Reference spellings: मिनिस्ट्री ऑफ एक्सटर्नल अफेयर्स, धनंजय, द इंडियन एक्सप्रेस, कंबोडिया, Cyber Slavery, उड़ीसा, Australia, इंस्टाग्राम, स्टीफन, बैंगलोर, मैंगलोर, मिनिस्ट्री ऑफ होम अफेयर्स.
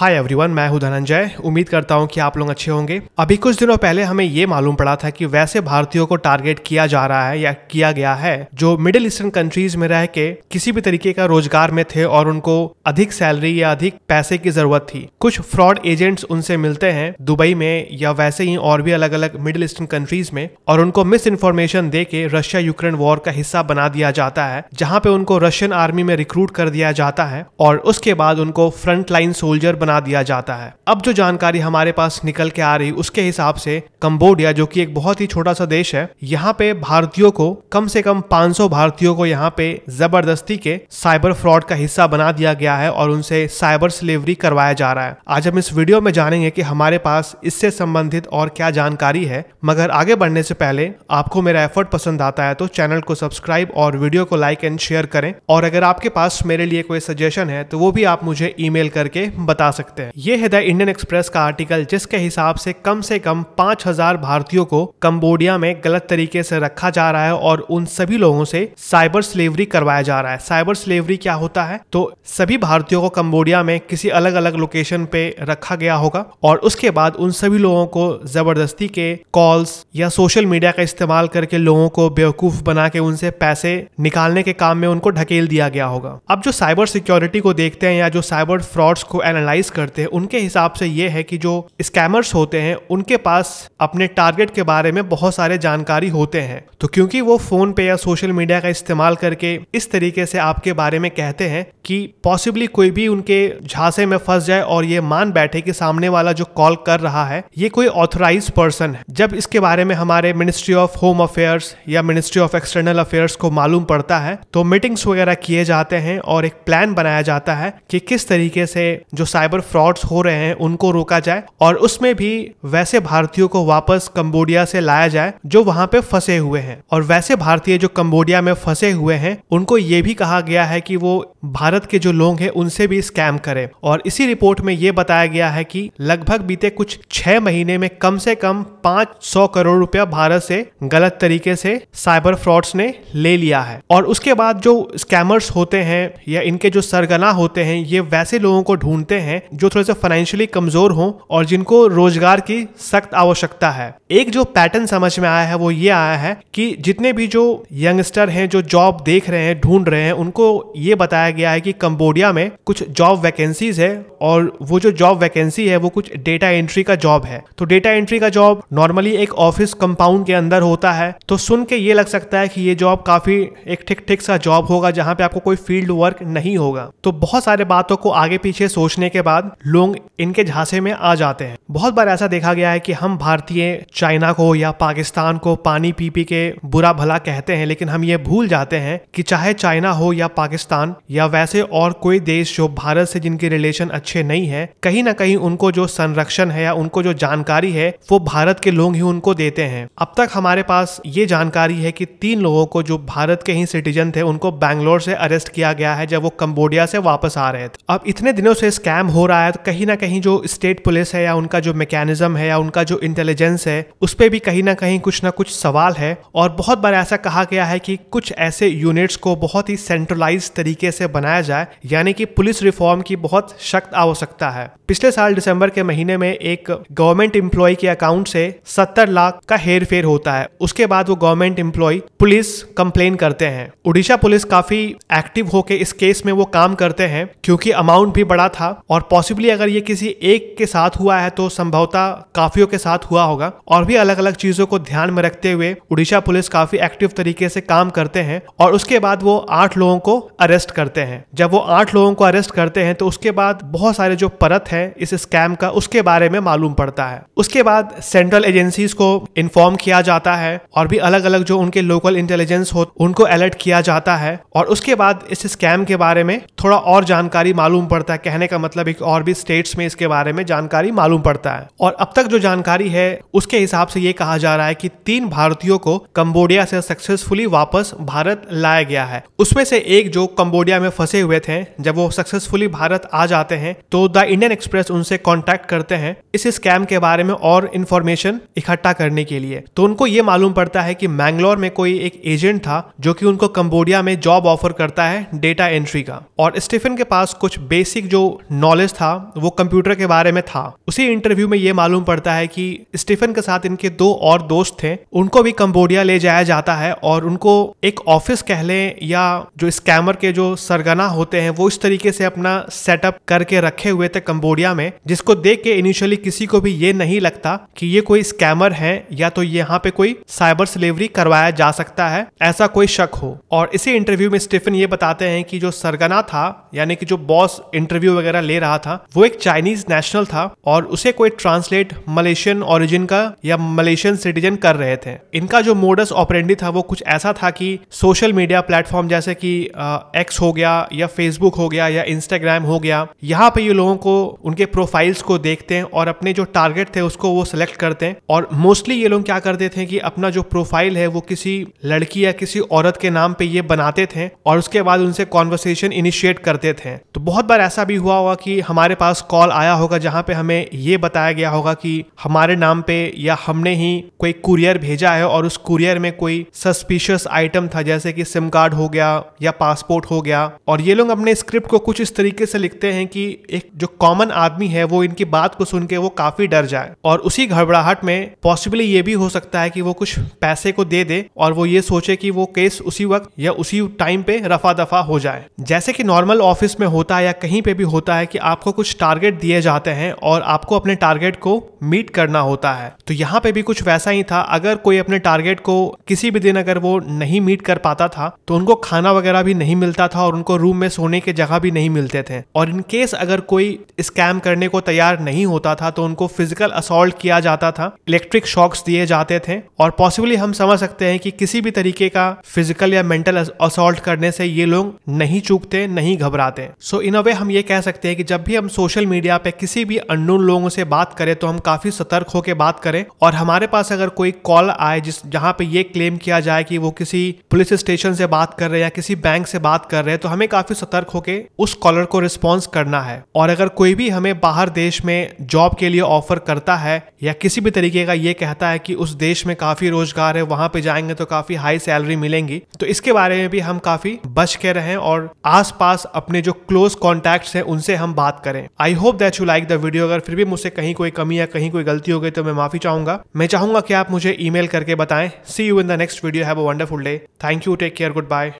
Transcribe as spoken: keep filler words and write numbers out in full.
Hi everyone, मैं हूं धनंजय। उम्मीद करता हूं कि आप लोग अच्छे होंगे। अभी कुछ दिनों पहले हमें ये मालूम पड़ा था कि वैसे भारतीयों को टारगेट किया जा रहा है या किया गया है जो मिडिल ईस्टर्न कंट्रीज में रह के किसी भी तरीके का रोजगार में थे और उनको अधिक सैलरी या अधिक पैसे की जरूरत थी। कुछ फ्रॉड एजेंट्स उनसे मिलते हैं दुबई में या वैसे ही और भी अलग अलग मिडिल ईस्टर्न कंट्रीज में और उनको मिस इन्फॉर्मेशन दे के रशिया यूक्रेन वॉर का हिस्सा बना दिया जाता है, जहाँ पे उनको रशियन आर्मी में रिक्रूट कर दिया जाता है और उसके बाद उनको फ्रंट लाइन सोल्जर बना दिया जाता है। अब जो जानकारी हमारे पास निकल के आ रही उसके हिसाब से कंबोडिया, जो कि एक बहुत ही छोटा सा देश है, यहाँ पे भारतीयों को कम से कम पाँच सौ भारतीयों को यहाँ पे जबरदस्ती के साइबर फ्रॉड का हिस्सा बना दिया गया है और उनसे साइबर स्लेवरी करवाया जा रहा है। आज हम इस वीडियो में जानेंगे कि हमारे पास इससे संबंधित और क्या जानकारी है, मगर आगे बढ़ने से पहले आपको मेरा एफर्ट पसंद आता है तो चैनल को सब्सक्राइब और वीडियो को लाइक एंड शेयर करें। और अगर आपके पास मेरे लिए कोई सजेशन है तो वो भी आप मुझे ईमेल करके बता सकते हैं। ये है द इंडियन एक्सप्रेस का आर्टिकल जिसके हिसाब से कम से कम पाँच हज़ार भारतीयों को कंबोडिया में गलत तरीके से रखा जा रहा है और उन सभी लोगों से साइबर स्लेवरी करवाया जा रहा है। साइबर स्लेवरी क्या होता है? तो सभी भारतीयों को कंबोडिया में किसी अलग अलग लोकेशन पे रखा गया होगा और उसके बाद उन सभी लोगों को जबरदस्ती के कॉल्स या सोशल मीडिया का इस्तेमाल करके लोगों को बेवकूफ बना के उनसे पैसे निकालने के काम में उनको ढकेल दिया गया होगा। अब जो साइबर सिक्योरिटी को देखते हैं या जो साइबर फ्रॉड्स को एनालाइज करते हैं, उनके हिसाब से ये है कि जो स्कैमर्स होते हैं उनके पास अपने टारगेट के बारे में बहुत सारे जानकारी होते हैं, तो क्योंकि वो फोन पे या सोशल मीडिया का इस्तेमाल करके इस तरीके से आपके बारे में कहते हैं कि पॉसिबली कोई भी उनके झांसे में फंस जाए और ये मान बैठे कि सामने वाला जो कॉल कर रहा है ये कोई ऑथराइज पर्सन है। जब इसके बारे में हमारे मिनिस्ट्री ऑफ होम अफेयर्स या मिनिस्ट्री ऑफ एक्सटर्नल अफेयर्स को मालूम पड़ता है तो मीटिंग्स वगैरह किए जाते हैं और एक प्लान बनाया जाता है कि किस तरीके से जो साइबर फ्रॉड्स हो रहे हैं उनको रोका जाए और उसमें भी वैसे भारतीयों को वापस कंबोडिया से लाया जाए जो वहां पे फंसे हुए हैं। और वैसे भारतीय जो कंबोडिया में फंसे हुए हैं उनको ये भी कहा गया है कि वो भारत के जो लोग हैं उनसे भी स्कैम करें। और इसी रिपोर्ट में ये बताया गया है कि लगभग बीते कुछ छह महीने में कम से कम पाँच सौ करोड़ रुपया भारत से गलत तरीके से साइबर फ्रॉड्स ने ले लिया है। और उसके बाद जो स्कैमर्स होते हैं या इनके जो सरगना होते हैं ये वैसे लोगों को ढूंढते हैं जो थोड़े से फाइनेंशियली कमजोर हों और जिनको रोजगार की सख्त आवश्यकता है। एक जो पैटर्न समझ में आया है वो ये आया है कि जितने भी जो यंगस्टर हैं जो जॉब देख रहे हैं, ढूंढ रहे हैं, उनको ये बताया गया है कि कंबोडिया में कुछ जॉब वैकेंसीज है और वो जो जॉब वैकेंसी है वो कुछ डेटा एंट्री का जॉब है। तो डेटा एंट्री का जॉब नॉर्मली एक ऑफिस कंपाउंड के अंदर होता है, तो सुन के ये लग सकता है कि ये जॉब काफी एक ठीक ठीक सा जॉब होगा जहां पे आपको कोई फील्ड वर्क नहीं होगा। तो बहुत सारे बातों को आगे पीछे सोचने के बाद लोग इनके झांसे में आ जाते हैं। बहुत बार ऐसा देखा गया है कि हम भारतीय चाइना को या पाकिस्तान को पानी पी पी के बुरा भला कहते हैं, लेकिन हम ये भूल जाते हैं कि चाहे चाइना हो या पाकिस्तान या वैसे और कोई देश जो भारत से जिनके रिलेशन अच्छे नहीं है, कहीं ना कहीं उनको जो संरक्षण है या उनको जो जानकारी है वो भारत के लोग ही उनको देते हैं। अब तक हमारे पास ये जानकारी है कि तीन लोगों को जो भारत के ही सिटीजन थे उनको बैंगलोर से अरेस्ट किया गया है जब वो कंबोडिया से वापस आ रहे थे। अब इतने दिनों से स्कैम हो रहा है तो कहीं ना कहीं जो स्टेट पुलिस है या उनका जो मैकेनिज्म है या उनका जो इंटेलिजेंस है उस पर भी कहीं ना कहीं कुछ ना कुछ सवाल है। और बहुत बार ऐसा कहा गया है कि कुछ ऐसे यूनिट्स को बहुत ही सेंट्रलाइज तरीके से बनाया जाए, यानी कि पुलिस रिफॉर्म की बहुत सख्त आवश्यकता है। पिछले साल दिसंबर के महीने में एक गवर्नमेंट एम्प्लॉय के अकाउंट से सत्तर लाख का हेर फेर होता है, उसके बाद वो गवर्नमेंट एम्प्लॉय पुलिस कंप्लेन करते हैं। उड़ीसा पुलिस काफी एक्टिव होके इस केस में वो काम करते हैं क्योंकि अमाउंट भी बड़ा था और पॉसिबली अगर ये किसी एक के साथ हुआ है तो संभवतः काफियों के साथ हुआ होगा। और भी अलग अलग चीजों को ध्यान में रखते हुए उड़ीसा पुलिस काफी एक्टिव तरीके से काम करते हैं और उसके बाद वो आठ लोगों को अरेस्ट करते हैं। जब वो आठ लोगों को अरेस्ट करते हैं तो उसके बाद बहुत सारे जो परत है इस स्कैम का उसके बारे में मालूम पड़ता है। उसके बाद सेंट्रल एजेंसीज को इन्फॉर्म किया जाता है और भी अलग अलग जो उनके लोकल इंटेलिजेंस हो उनको अलर्ट किया जाता है और उसके बाद इस स्कैम के बारे में थोड़ा और जानकारी मालूम पड़ता है। कहने का मतलब एक और भी स्टेट्स में इसके बारे में जानकारी मालूम पड़ता है। और अब तक जो जानकारी है उसके हिसाब से ये कहा जा रहा है कि तीन भारतीयों को कंबोडिया से सक्सेसफुली वापस भारत लाया गया है। उसमें से एक जो कंबोडिया में फंसे हुए थे जब वो सक्सेसफुली भारत आ जाते हैं तो द इंडियन एक्सप्रेस उनसे कांटेक्ट करते हैं इस स्कैम के बारे में और इन्फॉर्मेशन इकट्ठा करने के लिए। तो उनको ये मालूम पड़ता है कि मैंगलोर में कोई एक एजेंट था जो कि उनको कंबोडिया में जॉब ऑफर करता है डेटा एंट्री का और स्टीफन के पास कुछ बेसिक जो नॉलेज नॉलेज था वो कंप्यूटर के बारे में था। उसी इंटरव्यू में ये मालूम पड़ता है कि स्टीफन के साथ इनके दो और दोस्त थे, उनको भी कंबोडिया ले जाया जाता है और उनको एक ऑफिस कह लें या जो स्कैमर के जो सरगना होते हैं वो इस तरीके से अपना सेटअप करके रखे हुए थे कंबोडिया में, जिसको देख के इनिशियली किसी को भी ये नहीं लगता कि ये कोई स्कैमर है या तो यहाँ पे कोई साइबर स्लेवरी करवाया जा सकता है, ऐसा कोई शक हो। और इसी इंटरव्यू में स्टीफन ये बताते हैं कि जो सरगना था यानी कि जो बॉस इंटरव्यू वगैरह ले रहा था वो एक चाइनीज नेशनल था और उसे कोई ट्रांसलेट मलेशियन ओरिजिन का या मलेशियन सिटीजन कर रहे थे। इनका जो मोडस ऑपरेंडी था वो कुछ ऐसा था कि सोशल मीडिया प्लेटफॉर्म जैसे कि एक्स हो गया या फेसबुक हो गया या इंस्टाग्राम हो गया, यहाँ पे ये लोगों को उनके प्रोफाइल्स को देखते हैं और अपने जो टारगेट थे उसको वो सिलेक्ट करते हैं। और मोस्टली ये लोग क्या करते थे कि अपना जो प्रोफाइल है वो किसी लड़की या किसी औरत के नाम पे ये बनाते थे और उसके बाद उनसे कॉन्वर्सेशन इनिशिएट करते थे। तो बहुत बार ऐसा भी हुआ होगा कि हमारे पास कॉल आया होगा जहाँ पे हमें ये बताया गया होगा कि हमारे नाम पे या हमने ही कोई कुरियर भेजा है और उस कुरियर में कोई सस्पिशियस आइटम था जैसे कि सिम कार्ड हो गया या पासपोर्ट हो गया। और ये लोग अपने स्क्रिप्ट को कुछ इस तरीके से लिखते हैं कि एक जो कॉमन आदमी है वो इनकी बात को सुन के वो काफी डर जाए और उसी घबराहट में पॉसिबली ये भी हो सकता है कि वो कुछ पैसे को दे दे और वो ये सोचे कि वो केस उसी वक्त या उसी टाइम पे रफा दफा हो जाए। जैसे कि नॉर्मल ऑफिस में होता है या कहीं पे भी होता है कि आपको कुछ टारगेट दिए जाते हैं और आपको अपने टारगेट को मीट करना होता है, तो यहाँ पे भी कुछ वैसा ही था। अगर कोई अपने टारगेट को किसी भी दिन अगर वो नहीं मीट कर पाता था तो उनको खाना वगैरह भी नहीं मिलता था और उनको रूम में सोने के जगह भी नहीं मिलते थे। और इनकेस अगर कोई स्कैम करने को तैयार नहीं होता था तो उनको फिजिकल असॉल्ट किया जाता था, इलेक्ट्रिक शॉक्स दिए जाते थे और पॉसिबली हम समझ सकते हैं कि किसी भी तरीके का फिजिकल या मेंटल असॉल्ट करने से ये लोग नहीं चूकते, नहीं घबराते। सो इन अ वे हम ये कह सकते हैं कि जब भी हम सोशल मीडिया पे किसी भी अननोन लोगों से बात करें तो हम काफी सतर्क होकर बात करें। और हमारे पास अगर कोई कॉल आए जिस जहाँ पे ये क्लेम किया जाए कि वो किसी पुलिस स्टेशन से बात कर रहे हैं या किसी बैंक से बात कर रहे हैं तो हमें काफी सतर्क होकर उस कॉलर को रिस्पॉन्स करना है। और अगर कोई भी हमें बाहर देश में जॉब के लिए ऑफर करता है या किसी भी तरीके का ये कहता है कि उस देश में काफी रोजगार है, वहां पे जाएंगे तो काफी हाई सैलरी मिलेंगी, तो इसके बारे में भी हम काफी बच के रहें और आसपास अपने जो क्लोज कॉन्टैक्ट्स हैं उनसे हम बात करें। I hope that you like the video. अगर फिर भी मुझसे कहीं कोई कमी या कहीं कोई गलती हो गई तो मैं माफी चाहूंगा। मैं चाहूंगा कि आप मुझे ईमेल करके बताएं। See you in the next video. Have a wonderful day. Thank you. Take care. Good bye.